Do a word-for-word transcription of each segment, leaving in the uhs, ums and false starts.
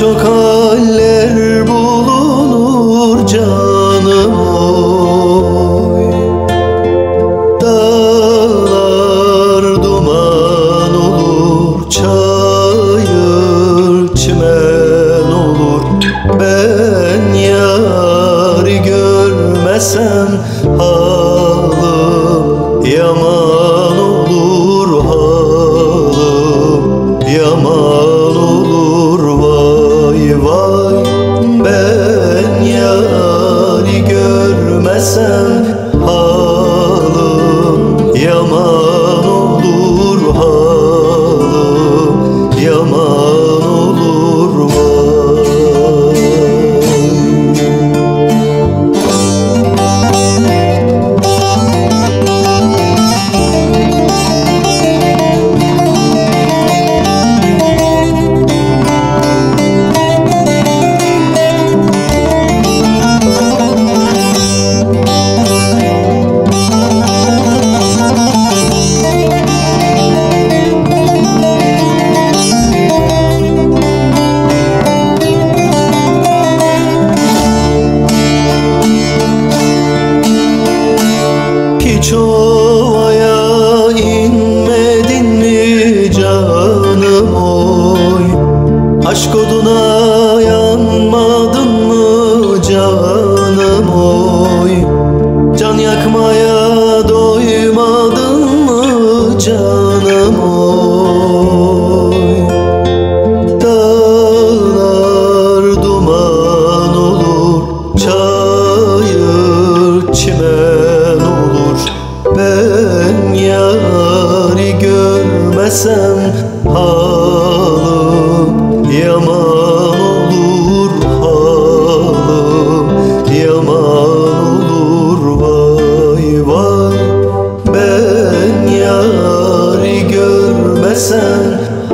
çok haller bulunur canım oy. Dağlar duman olur, çayır çimen olur. Ben yar görmesem halım yaman olur, halım yaman. Ben yâri görmesem halim yaman olur, halim yaman olur vay. Hiç ovaya inmedin mi canım oy? Aşk oduna yanmadın mı canım oy? Can yakmaya doymadın mı canım oy? Dağlar duman olur, çayır çimen. Ben yâri görmesem halim yaman olur, halim yaman olur vay vay. Ben yâri görmesem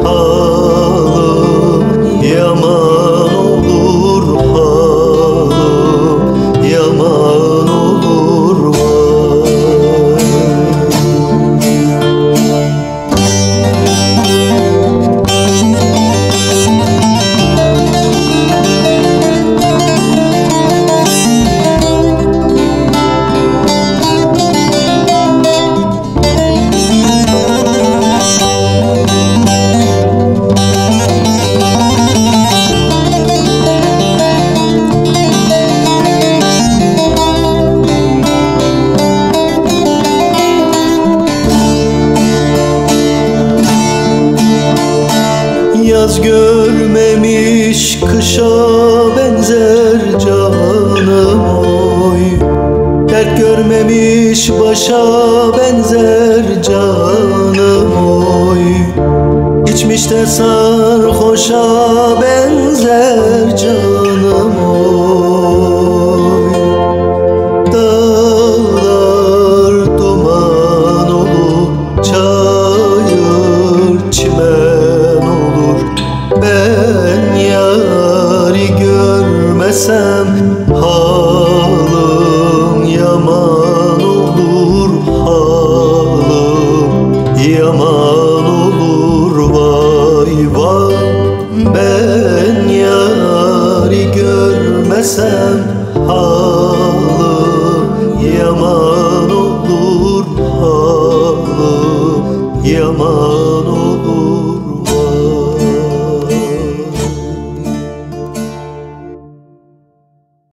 halim yaman olur, halim yaman olur vay. Yaz görmemiş kışa benzer canım oy. Dert görmemiş başa benzer canım oy. İçmiş de sarhoşa benzer canım.